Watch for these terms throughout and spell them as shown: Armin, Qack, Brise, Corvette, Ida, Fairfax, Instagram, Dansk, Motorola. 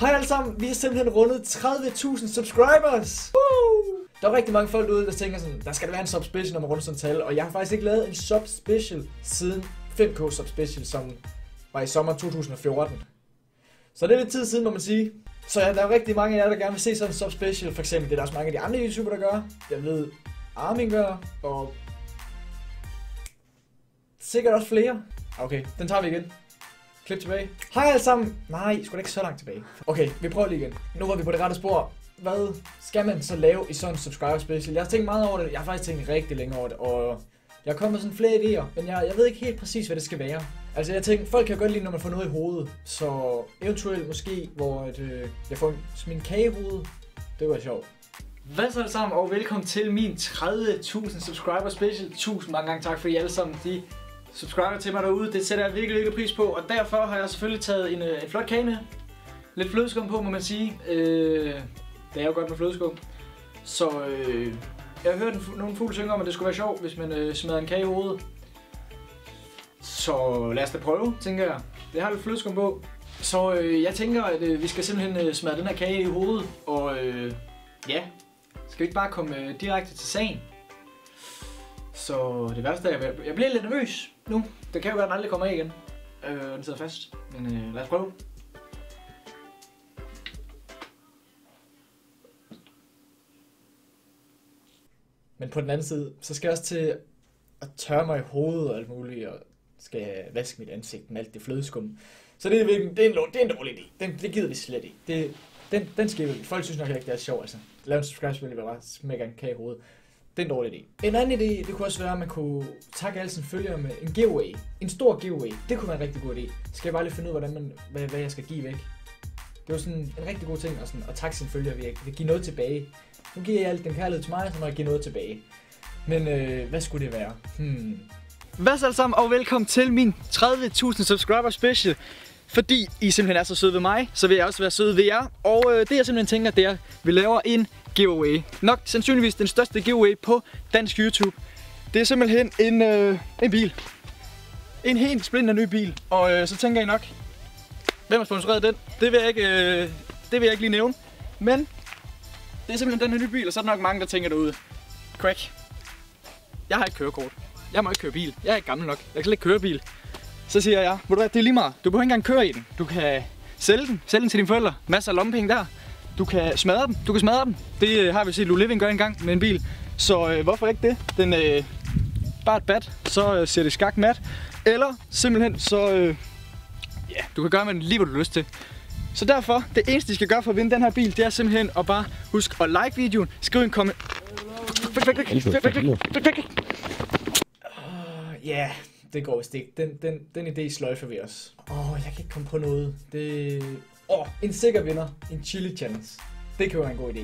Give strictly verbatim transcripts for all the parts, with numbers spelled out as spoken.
Hej alle sammen, vi har simpelthen rundet tredive tusind subscribers. Woo! Der er rigtig mange folk derude, der tænker sådan, der skal der være en subspecial, når man runder sådan et tal. Og jeg har faktisk ikke lavet en subspecial siden fem K subspecial, som var i sommer to tusind og fjorten. Så det er lidt tid siden, må man sige. Så ja, der er rigtig mange af jer, der gerne vil se sådan en subspecial. For eksempel, det er der også mange af de andre YouTubere, der gør. Jeg ved, Armin gør, og sikkert også flere. Okay, den tager vi igen. Klip tilbage. Hej alle sammen. Nej, sgu da ikke så langt tilbage. Okay, vi prøver lige igen. Nu var vi på det rette spor. Hvad skal man så lave i sådan en subscriber special? Jeg har tænkt meget over det. Jeg har faktisk tænkt rigtig længe over det. Og jeg er kommet med sådan flere idéer. Men jeg, jeg ved ikke helt præcis, hvad det skal være. Altså jeg tænkte, folk kan godt lide, når man får noget i hovedet. Så eventuelt måske, hvor et, øh, jeg får min kage i hovedet. Det var sjovt. Hvad så alle sammen, og velkommen til min tredive tusind subscriber special. Tusind mange gange tak for I alle sammen. De subscriber til mig derude, det sætter jeg virkelig, virkelig pris på, og derfor har jeg selvfølgelig taget en, en flot kage med. Lidt flødeskum på, må man sige. Øh, det er jo godt med flødeskum. Så øh, jeg har hørt en, nogle fugle synge om, at det skulle være sjovt, hvis man øh, smadrer en kage i hovedet. Så lad os da prøve, tænker jeg. Det har lidt flødeskum på. Så øh, jeg tænker, at øh, vi skal simpelthen øh, smadre den her kage i hovedet, og øh, ja, skal vi ikke bare komme øh, direkte til sagen? Så det værste er, at jeg bliver lidt nervøs nu. Det kan jo være, at den aldrig kommer af igen. Øh, den sidder fast, men øh, lad os prøve. Men på den anden side, så skal jeg også til at tørre mig i hovedet og alt muligt, og skal vaske mit ansigt med alt det flødeskum. Så det er, det er, en, det er en dårlig idé. Den, det gider vi slet ikke. Det, den, den skipper vi. Folk synes nok ikke, det er sjovt. Altså. Lav en subscribe-spil, hvor jeg bare smækker en kage i hovedet. Det er en dårlig idé. En anden idé, det kunne også være, at man kunne takke alle sine følgere med en giveaway. En stor giveaway. Det kunne være en rigtig god idé. Så skal jeg bare lige finde ud af, hvordan man, hvad, hvad jeg skal give væk. Det var sådan en rigtig god ting at, sådan, at takke sine følgere ved at give noget tilbage. Nu giver jeg alt den kærlighed til mig, så må jeg give noget tilbage. Men øh, hvad skulle det være? Hmm. Hvad så alle sammen, og velkommen til min tredive tusind subscriber special. Fordi I simpelthen er så søde ved mig, så vil jeg også være søde ved jer. Og øh, det jeg simpelthen tænker, det er, at vi laver en giveaway. Nok sandsynligvis den største giveaway på dansk YouTube. Det er simpelthen en, øh, en bil. En helt splinter ny bil. Og øh, så tænker I nok, hvem har sponsoreret den? Det vil jeg ikke, øh, det vil jeg ikke lige nævne. Men det er simpelthen den her nye bil, og så er der nok mange, der tænker derude. Crack. Jeg har ikke kørekort. Jeg må ikke køre bil. Jeg er ikke gammel nok. Jeg kan slet ikke køre bil. Så siger jeg, ved du hvad, det er lige meget. Du behøver ikke engang køre i den. Du kan sælge den. Sælge den til dine forældre. Masser af lommepenge der. Du kan smadre den. Du kan smadre den. Det øh, har vi set Living gøre engang med en bil. Så øh, hvorfor ikke det? Den øh, bare et bat, så øh, ser det skak mat. Eller simpelthen så øh, yeah, du kan gøre med den lige, hvad du har lyst til. Så derfor, det eneste I skal gøre for at vinde den her bil, det er simpelthen at bare huske at like videoen. Skriv en kommentar. Ja. Det går vist ikke. Den, den, den idé sløjfer vi os. Åh, oh, jeg kan ikke komme på noget. Det... Åh, oh, en sikker vinder. En chili challenge. Det kan være en god idé.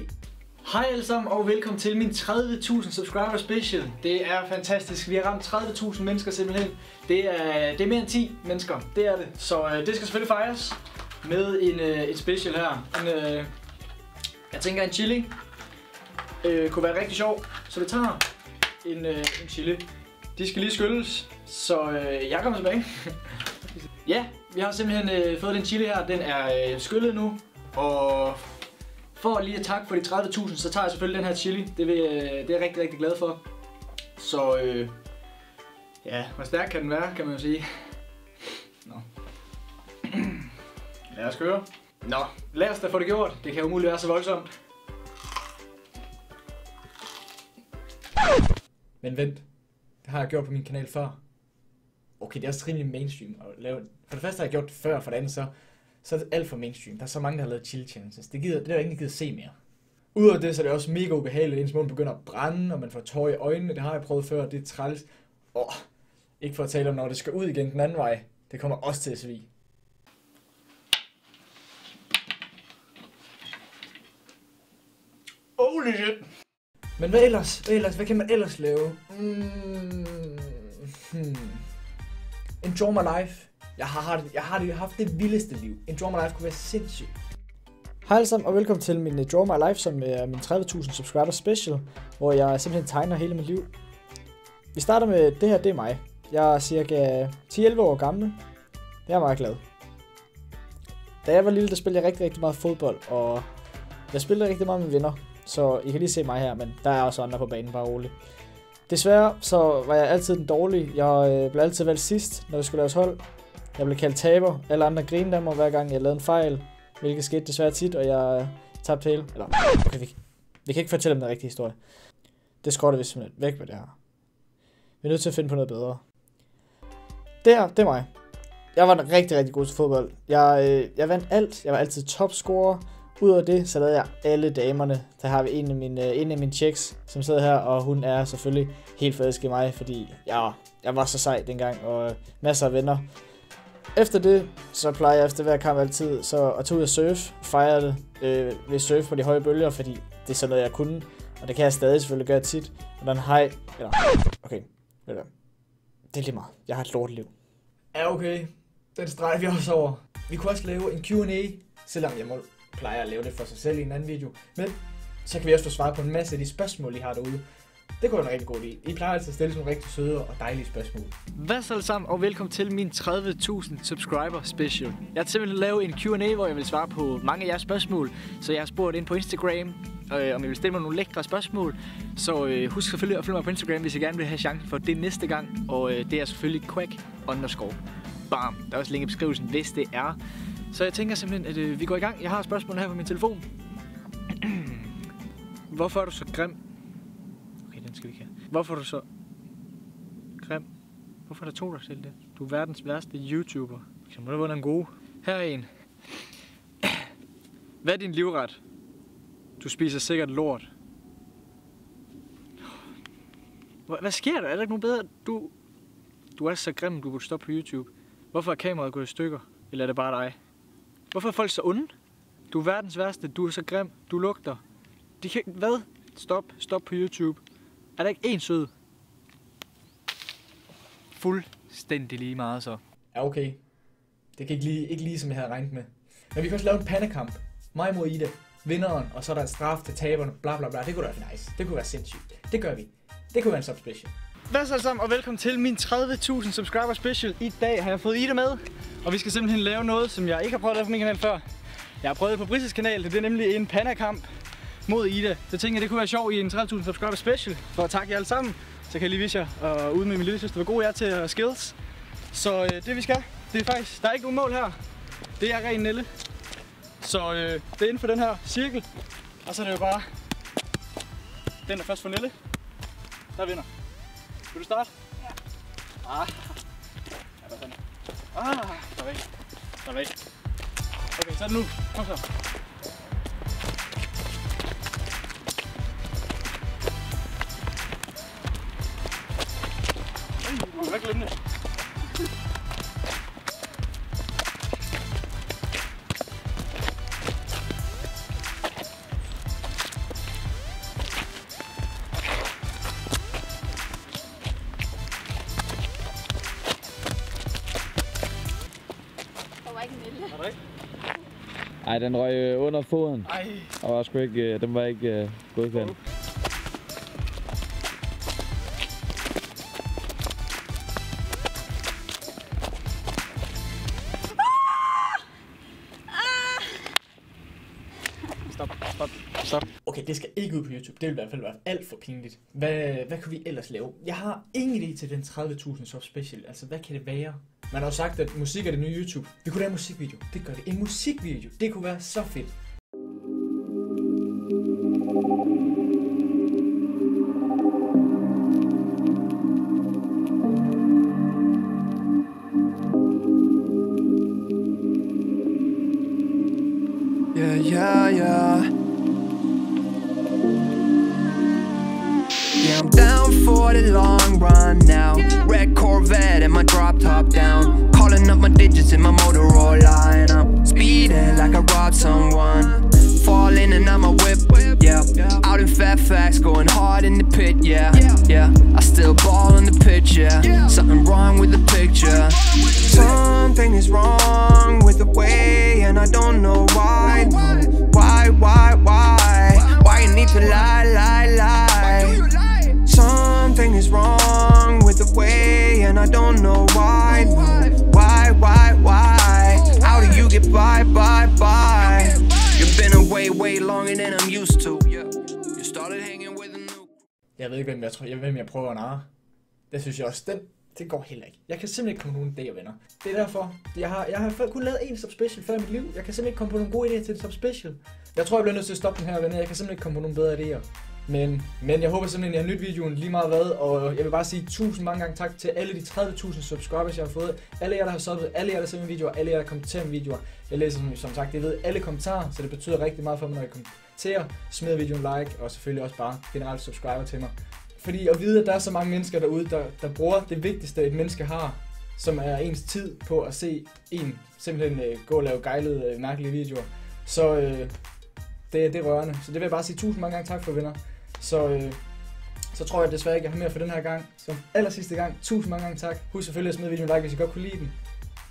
Hej alle sammen, og velkommen til min tredive tusind subscriber special. Det er fantastisk. Vi har ramt tredive tusind mennesker simpelthen. Det er, det er mere end ti mennesker. Det er det. Så øh, det skal selvfølgelig fejres med en, øh, et special her. En, øh, jeg tænker en chili. Øh, kunne være rigtig sjov. Så vi tager en, øh, en chili. De skal lige skyldes, så øh, jeg kommer tilbage. Ja, vi har simpelthen øh, fået den chili her, den er øh, skyllet nu. Og for lige at takke for de tredive tusind, så tager jeg selvfølgelig den her chili. Det, vil, øh, det er jeg rigtig, rigtig glad for. Så øh, ja, hvor stærk kan den være, kan man jo sige. Nå. Lad os køre. Nå, lad os da få det gjort. Det kan jo umuligt være så voldsomt. Men vent. Det har jeg gjort på min kanal før. Okay, det er også rimelig mainstream at lave. For det første har jeg gjort det før, for det andet så, så er det alt for mainstream. Der er så mange, der har lavet chili challenges. Det gider, det er jo ikke givet at se mere. Udover det, så er det også mega ubehageligt, at ens mund begynder at brænde, og man får tår i øjnene. Det har jeg prøvet før, og det er træls. Åh, ikke for at tale om, når det skal ud igen den anden vej. Det kommer også til at svige. Holy shit! Men hvad ellers? Hvad ellers? Hvad kan man ellers lave? Mm. Hmm. Enjoy my life. Jeg har, har, jeg har, jeg har haft det vildeste liv. Enjoy my life kunne være sindssygt. Hej alle sammen og velkommen til min Enjoy my life, som er min tredive tusind subscriber special, hvor jeg simpelthen tegner hele mit liv. Vi starter med det her, det er mig. Jeg er cirka ti til elleve år gammel. Jeg er meget glad. Da jeg var lille, der spillede jeg rigtig, rigtig meget fodbold, og jeg spillede rigtig meget med venner, så I kan lige se mig her, men der er også andre på banen, bare roligt. Desværre så var jeg altid den dårlige. Jeg blev altid valgt sidst, når vi skulle laves hold. Jeg blev kaldt taber. Alle andre grinede af mig, hver gang jeg lavede en fejl, hvilket skete desværre tit, og jeg tabte hele. Eller, okay, vi, vi kan ikke fortælle dem den rigtige historie. Det skrotter vi simpelthen væk med det her. Vi er nødt til at finde på noget bedre. Det her, det er mig. Jeg var en rigtig, rigtig god til fodbold. Jeg, øh, jeg vandt alt. Jeg var altid topscorer. Udover det, så lavede jeg alle damerne. Der har vi en af mine, øh, en af mine chicks, som sidder her, og hun er selvfølgelig helt forelsket i mig, fordi jeg, jeg var så sej dengang, og øh, masser af venner. Efter det, så plejer jeg efter hver kamp altid så at tage ud og surfe, fejre det øh, ved surfe på de høje bølger, fordi det er sådan noget, jeg kunne. Og det kan jeg stadig selvfølgelig gøre tit. Og den hej, eller, okay, det er lige meget. Jeg har et lort liv. Ja, okay. Den streger vi også over. Vi kunne også lave en Q and A, selvom jeg må plejer at lave det for sig selv i en anden video. Men så kan vi også svare på en masse af de spørgsmål, I har derude. Det kunne være en rigtig god idé. I plejer altså at stille sådan rigtig søde og dejlige spørgsmål. Hvad så alle sammen, og velkommen til min tredive tusind subscriber special. Jeg har simpelthen lavet en Q and A, hvor jeg vil svare på mange af jeres spørgsmål. Så jeg har spurgt ind på Instagram, øh, om I vil stille mig nogle lækre spørgsmål. Så øh, husk selvfølgelig at følge mig på Instagram, hvis I gerne vil have chancen for det næste gang. Og øh, det er selvfølgelig quack underscore. Bam. Der er også link i beskrivelsen, hvis det er. Så jeg tænker simpelthen, at øh, vi går i gang. Jeg har spørgsmål her på min telefon. Hvorfor er du så grim? Okay, den skal vi ikke have. Hvorfor er du så grim? Hvorfor er der to, der selv det? Du er verdens værste YouTuber. Så må du være en god. Her er en. Hvad er din livret? Du spiser sikkert lort. Hvad sker der? Er der ikke nogen bedre? Du, du er så grim, du burde stoppe på YouTube. Hvorfor er kameraet gået i stykker? Eller er det bare dig? Hvorfor er folk så onde? Du er verdens værste, du er så grim, du lugter. De kan... Hvad? Stop, stop på YouTube. Er der ikke én sød? Fuldstændig lige meget så. Ja, okay. Det kan ikke lige, ikke lige som jeg havde regnet med. Men vi kan også lave en pandekamp. Mig mod Ida, vinderen, og så er der en straf til taberne, bla bla bla. Det kunne da være nice. Det kunne være sindssygt. Det gør vi. Det kunne være en subspecial. Hvad så alle sammen, og velkommen til min tredive tusind subscriber special. I dag har jeg fået Ida med. Og vi skal simpelthen lave noget, som jeg ikke har prøvet at lave på min kanal før. Jeg har prøvet det på Brises kanal, det er nemlig en pandakamp mod Ida. Så tænkte jeg, det kunne være sjovt i en tredive tusind subscriber special. For at takke jer alle sammen, så kan jeg lige vise jer og ude med min lille søster, hvor god jeg er til at skills. Så øh, det vi skal, det er faktisk, der er ikke nogen mål her. Det er ren nille. Så øh, det er inden for den her cirkel. Og så er det jo bare den, der først får nille, der vinder. Vil du starte? Ja. Ah, ja, der er den. Ah, der er væk. Der er væk. Okay, så er det nu. Kom så. Øj, du er ikke lignende. Nej, den røg under foden. Ej. Og var sgu ikke, den var ikke uh, godkendt. Uh. Stop, stop, stop. Okay, det skal ikke ud på YouTube. Det vil i hvert fald være alt for pinligt. Hvad, hvad kan vi ellers lave? Jeg har ingen idé til den tredive tusind sub special. Altså, hvad kan det være? Man har jo sagt, at musik er det nye YouTube. Vi kunne lave en musikvideo. Det gør det. En musikvideo. Det kunne være så fedt. Ja, ja, ja. Yeah, I'm down for the long run now. Red Corvette and my drop top down. Calling up my digits in my Motorola. And I'm speeding like I robbed someone. Falling and I'm a whip, yeah. Out in Fairfax, going hard in the pit, yeah. Yeah, I still ball on the pitch, yeah. Something wrong with the picture. Something is wrong with the way, and I don't know why. Why, why, why? Why you need to lie, lie, lie? Something is wrong with the way, and I don't know why. Why, why, why? How do you get by, by? than I'm used to. Yeah. You started hanging with a new. Jeg ved ikke hvem jeg tror. Jeg ved hvem jeg prøver at narre. Det synes jeg også. Den, det går heller ikke. Jeg kan simpelthen ikke komme på nogen idéer, venner. Det er derfor. Jeg har, jeg har kun lavet en subspecial før i mit liv. Jeg kan simpelthen ikke komme på nogen gode idéer til en subspecial. Jeg tror jeg bliver nødt til at stoppe den her, venner. Jeg kan simpelthen ikke komme på nogen bedre idéer. Men, men jeg håber simpelthen, at I har nyt videoen lige meget hvad, og jeg vil bare sige tusind mange gange tak til alle de tredive tusind subscribers, jeg har fået. Alle jer, der har subbet, alle jer, der ser mine videoer, alle jer, der kommenterer mine videoer. Jeg læser som sagt, jeg ved alle kommentarer, så det betyder rigtig meget for mig, når I kommenterer. Smid videoen like, og selvfølgelig også bare generelt subscriber til mig. Fordi at vide, at der er så mange mennesker derude, der, der bruger det vigtigste, et menneske har, som er ens tid på at se en simpelthen øh, gå og lave gejlede, øh, mærkelige videoer. Så øh, det, det er rørende. Så det vil jeg bare sige tusind mange gange tak for, venner. Så, øh, så tror jeg desværre ikke, jeg har mere for den her gang. Som aller sidste gang, tusind mange gange tak. Husk selvfølgelig at smide videoen like, hvis I godt kunne lide den.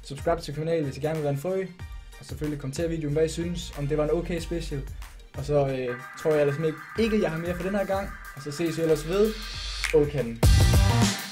Subscribe til kanalen, hvis I gerne vil være en frø. Og selvfølgelig kommenter videoen, hvad I synes, om det var en okay special. Og så øh, tror jeg ellers ikke, jeg har mere for den her gang. Og så ses I ellers ved Ålkanden.